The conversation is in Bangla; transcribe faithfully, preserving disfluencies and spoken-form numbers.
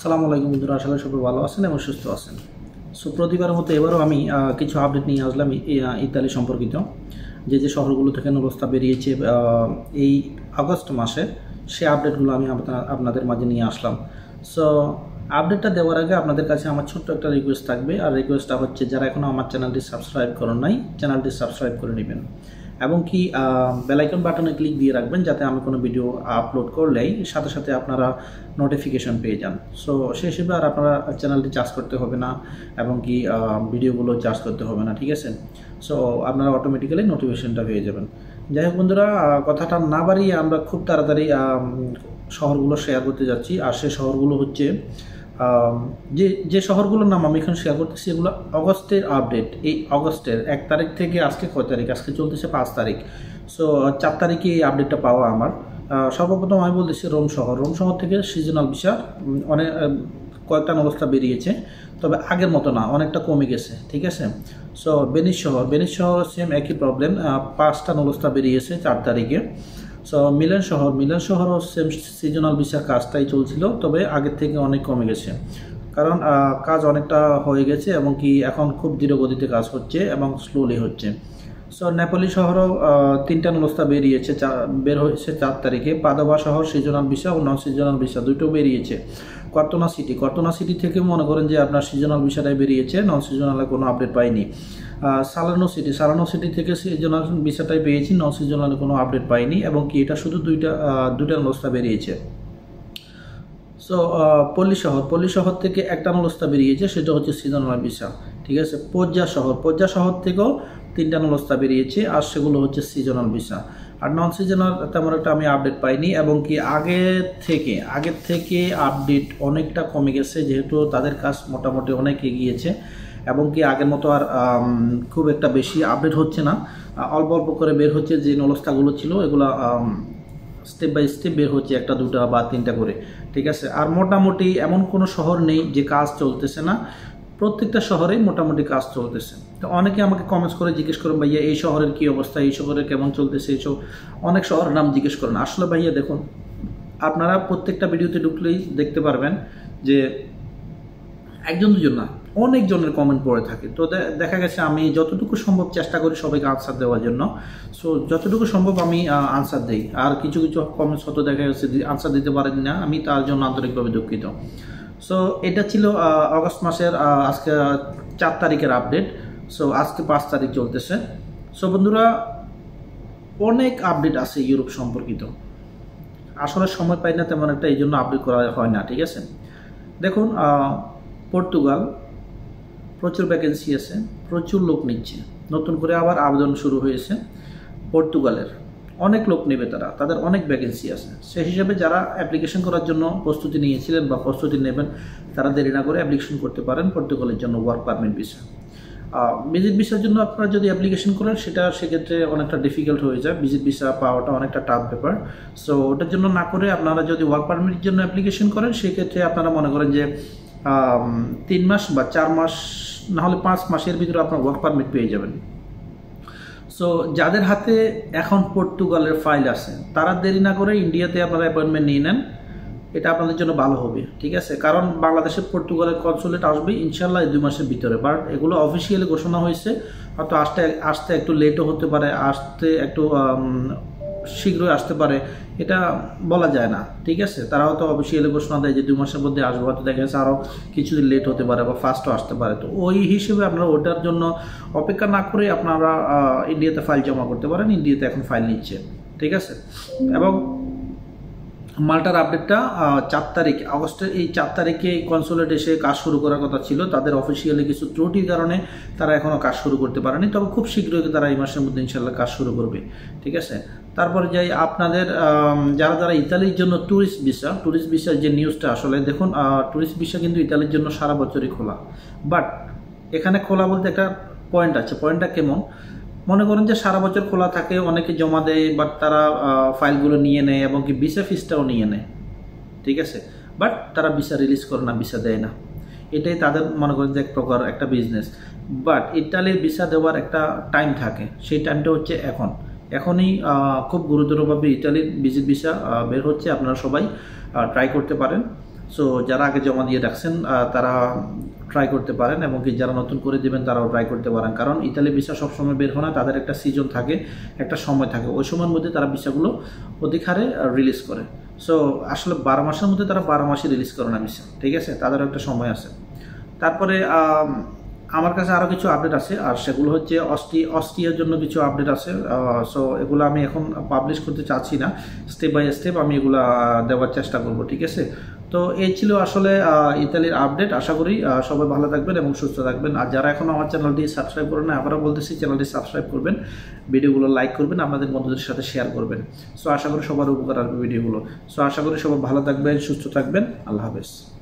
আসসালামু আলাইকুম বন্ধুরা, আশা করি সবাই ভালো আছেন এবং সুস্থ আছেন। সো প্রতিবারের মতো এবারও আমি কিছু আপডেট নিয়ে আসলাম ইতালি সম্পর্কিত। যে যে শহরগুলো থেকে নবস্থা বেরিয়েছে এই আগস্ট মাসে, সে আপডেটগুলো আমি আপনাদের মাঝে নিয়ে আসলাম। সো আপডেটটা দেওয়ার আগে আপনাদের কাছে আমার ছোট্ট একটা রিকোয়েস্ট থাকবে, আর রিকোয়েস্টটা হচ্ছে যারা এখনও আমার চ্যানেলটি সাবস্ক্রাইব করেন নাই, চ্যানেলটি সাবস্ক্রাইব করে নেবেন এবং কি বেল আইকন বাটনে ক্লিক দিয়ে রাখবেন, যাতে আমি কোনো ভিডিও আপলোড করলেই সাথে সাথে আপনারা নোটিফিকেশন পেয়ে যান। সো সেই হিসেবে আর আপনারা চ্যানেলটি চার্জ করতে হবে না এবং কি ভিডিওগুলো চার্জ করতে হবে না, ঠিক আছে? সো আপনারা অটোমেটিক্যালি নোটিফিকেশনটা পেয়ে যাবেন। যাই হোক বন্ধুরা, কথাটা না বাড়িয়ে আমরা খুব তাড়াতাড়ি শহরগুলো শেয়ার করতে যাচ্ছি। আর সে শহরগুলো হচ্ছে যে যে শহরগুলোর নাম আমি এখন শেয়ার করতেছি, এগুলো অগস্টের আপডেট। এই অগস্টের এক তারিখ থেকে আজকে কয় তারিখ? আজকে চলতেছে পাঁচ তারিখ। সো চার তারিখে এই আপডেটটা পাওয়া আমার। সর্বপ্রথম আমি বলতেছি রোম শহর। রোম শহর থেকে সিজনাল ভিসা অনেক কয়েকটা নবস্থা বেরিয়েছে, তবে আগের মতো না, অনেকটা কমে গেছে, ঠিক আছে? সো ভেনিস শহর, ভেনিস শহর সেম একই প্রবলেম, পাঁচটা নবস্থা বেরিয়েছে চার তারিখে। সো মিলান শহর, মিলান শহরও সেম সিজনাল ভিসার কাজটাই চলছিল, তবে আগের থেকে অনেক কমে গেছে, কারণ কাজ অনেকটা হয়ে গেছে এবং কি এখন খুব ধীর গতিতে কাজ হচ্ছে এবং স্লোলি হচ্ছে। সো নেপোলি শহরও তিনটা নবস্থা বেরিয়েছে, বের হয়েছে চার তারিখে। পাদোভা শহর সিজনাল ভিসা ও নন সিজনাল ভিসা দুটো বেরিয়েছে। কর্তোনা সিটি, কর্তোনা সিটি থেকে মনে করেন যে আপনার সিজনাল ভিসাটাই বেরিয়েছে, নন সিজনালে কোনো আপডেট পাইনি। সালানো সিটি, সালানো সিটি থেকে সিজনাল ভিসাটাই পেয়েছি, নন সিজনালে কোনো আপডেট পাইনি এবং কি এটা শুধু দুইটা দুইটা নবস্থা বেরিয়েছে। সো পল্লী শহর, পল্লী শহর থেকে একটা নবস্থা বেরিয়েছে, সেটা হচ্ছে সিজনাল ভিসা, ঠিক আছে? পর্যা শহর, পর্যা শহর থেকেও তিনটা নবস্থা বেরিয়েছে, আর সেগুলো হচ্ছে সিজনাল ভিসা। আর নন সিজনাল তেমন একটা আমি আপডেট পাইনি এবং কি আগের থেকে আগের থেকে আপডেট অনেকটা কমে গেছে, যেহেতু তাদের কাজ মোটামুটি অনেক এগিয়েছে এবং কি আগের মতো আর খুব একটা বেশি আপডেট হচ্ছে না, অল্প অল্প করে বের হচ্ছে। যে নবস্থাগুলো ছিল এগুলো স্টেপ বাই স্টেপ বের হচ্ছে, একটা দুটা বা তিনটা করে, ঠিক আছে? আর মোটামুটি এমন কোনো শহর নেই যে কাজ চলতেছে না, প্রত্যেকটা শহরেই মোটামুটি কাজ চলতেছে। তো অনেকে আমাকে কমেন্টস করে জিজ্ঞেস করেন, ভাইয়া এই শহরের কী অবস্থা, এই শহরে কেমন চলতেছে, এইসব অনেক শহরের নাম জিজ্ঞেস করেন। আসলে ভাইয়া দেখুন, আপনারা প্রত্যেকটা ভিডিওতে ঢুকলেই দেখতে পারবেন যে একজন দুজন না, অনেকজনের কমেন্ট পড়ে থাকে। তো দেখা গেছে আমি যতটুকু সম্ভব চেষ্টা করি সবাইকে আনসার দেওয়ার জন্য। সো যতটুকু সম্ভব আমি আনসার দিই, আর কিছু কিছু কমেন্টস হয়তো দেখা গেছে আনসার দিতে পারেন না, আমি তার জন্য আন্তরিকভাবে দুঃখিত। সো এটা ছিল অগস্ট মাসের আজকে চার তারিখের আপডেট। সো আজকে পাঁচ তারিখ চলতেছে। সো বন্ধুরা, অনেক আপডেট আছে ইউরোপ সম্পর্কিত, আসলে সময় পাই না তেমন একটা, এই জন্য আপডেট করা হয় না, ঠিক আছে? দেখুন, পর্তুগাল প্রচুর ভ্যাকেন্সি আছে, প্রচুর লোক নিচ্ছে, নতুন করে আবার আবেদন শুরু হয়েছে। পর্তুগালের অনেক লোক নেবে তারা, তাদের অনেক ভ্যাকেন্সি আছে। সেই হিসাবে যারা অ্যাপ্লিকেশন করার জন্য প্রস্তুতি নিয়েছিলেন বা প্রস্তুতি নেবেন, তারা দেরি না করে অ্যাপ্লিকেশন করতে পারেন পর্তুগালের জন্য ওয়ার্ক পারমিট ভিসা। ভিজিট ভিসার জন্য আপনারা যদি অ্যাপ্লিকেশন করেন, সেটা সেক্ষেত্রে অনেকটা ডিফিকাল্ট হয়ে যায়, ভিজিট ভিসা পাওয়াটা অনেকটা টাফ ব্যাপার। সো ওটার জন্য না করে আপনারা যদি ওয়ার্ক পারমিটের জন্য অ্যাপ্লিকেশন করেন, সেক্ষেত্রে আপনারা মনে করেন যে তিন মাস বা চার মাস না হলে পাঁচ মাসের ভিতরে আপনার ওয়ার্ক পারমিট পেয়ে যাবেন। সো যাদের হাতে এখন পর্তুগালের ফাইল আছে, তারা দেরি না করে ইন্ডিয়াতে আপনারা অ্যাপয়েন্টমেন্ট নিয়ে নেন, এটা আপনাদের জন্য ভালো হবে, ঠিক আছে? কারণ বাংলাদেশে পর্তুগালের কনসুলেট আসবে ইনশাল্লাহ দুই মাসের ভিতরে, বাট এগুলো অফিসিয়ালি ঘোষণা হয়েছে, হয়তো আসতে আসতে একটু লেটও হতে পারে, আসতে একটু শীঘ্রই আসতে পারে, এটা বলা যায় না, ঠিক আছে? তারা হয়তো অফিসিয়ালি ঘোষণা দেয় যে দুই মাসের মধ্যে আসবো, হয়তো দেখা গেছে আরও কিছুদিন লেট হতে পারে বা ফার্স্টও আসতে পারে। তো ওই হিসেবে আপনারা ওটার জন্য অপেক্ষা না করে আপনারা ইন্ডিয়াতে ফাইল জমা করতে পারেন, ইন্ডিয়াতে এখন ফাইল নিচ্ছে, ঠিক আছে? এবং মাল্টার আপডেটটা চার তারিখ আগস্টের, এই চার তারিখে কনসুলেট এসে কাজ শুরু করার কথা ছিল, তাদের অফিসিয়ালি কিছু ত্রুটির কারণে তারা এখনও কাজ শুরু করতে পারেনি, তবে খুব শীঘ্রই তারা এই মাসের মধ্যে ইনশাল্লাহ কাজ শুরু করবে, ঠিক আছে? তারপরে যাই আপনাদের যারা যারা ইতালির জন্য ট্যুরিস্ট ভিসা, ট্যুরিস্ট ভিসার যে নিউজটা, আসলে দেখুন ট্যুরিস্ট ভিসা কিন্তু ইতালির জন্য সারা বছরই খোলা, বাট এখানে খোলা বলতে একটা পয়েন্ট আছে। পয়েন্টটা কেমন? মনে করেন যে সারা বছর খোলা থাকে, অনেকে জমা দেয়, বাট তারা ফাইলগুলো নিয়ে নেয় এবং কি ভিসা ফিসটাও নিয়ে নেয়, ঠিক আছে? বাট তারা ভিসা রিলিজ করে না, ভিসা দেয় না, এটাই তাদের মনে করেন যে এক প্রকার একটা বিজনেস। বাট ইতালির ভিসা দেওয়ার একটা টাইম থাকে, সেই টাইমটা হচ্ছে এখন। এখনই খুব গুরুতরভাবে ইতালির ভিজিট ভিসা বের হচ্ছে, আপনারা সবাই ট্রাই করতে পারেন। সো যারা আগে জমা দিয়ে রাখছেন তারা ট্রাই করতে পারেন, এবং কি যারা নতুন করে দিবেন তারাও ট্রাই করতে পারেন, কারণ ইতালি ভিসা সবসময় বের হয় না, তাদের একটা সিজন থাকে, একটা সময় থাকে, ওই সময়ের মধ্যে তারা ভিসাগুলো অধিক হারে রিলিজ করে। সো আসলে বারো মাসের মধ্যে তারা বারো মাসে রিলিজ করে না ভিসা, ঠিক আছে, তাদেরও একটা সময় আছে। তারপরে আমার কাছে আরও কিছু আপডেট আছে, আর সেগুলো হচ্ছে অস্ট্রি অস্ট্রিয়ার জন্য কিছু আপডেট আছে। সো এগুলো আমি এখন পাবলিশ করতে চাচ্ছি না, স্টেপ বাই স্টেপ আমি এগুলো দেওয়ার চেষ্টা করব, ঠিক আছে। তো এই ছিল আসলে ইতালির আপডেট। আশা করি সবাই ভালো থাকবেন এবং সুস্থ থাকবেন, আর যারা এখনও আমার চ্যানেলটি সাবস্ক্রাইব করেন না, আবারও বলতেছি চ্যানেলটি সাবস্ক্রাইব করবেন, ভিডিওগুলো লাইক করবেন, আপনাদের বন্ধুদের সাথে শেয়ার করবেন। সো আশা করি সবার উপকার আসবে ভিডিওগুলো। সো আশা করি সবাই ভালো থাকবেন, সুস্থ থাকবেন। আল্লাহ হাফেজ।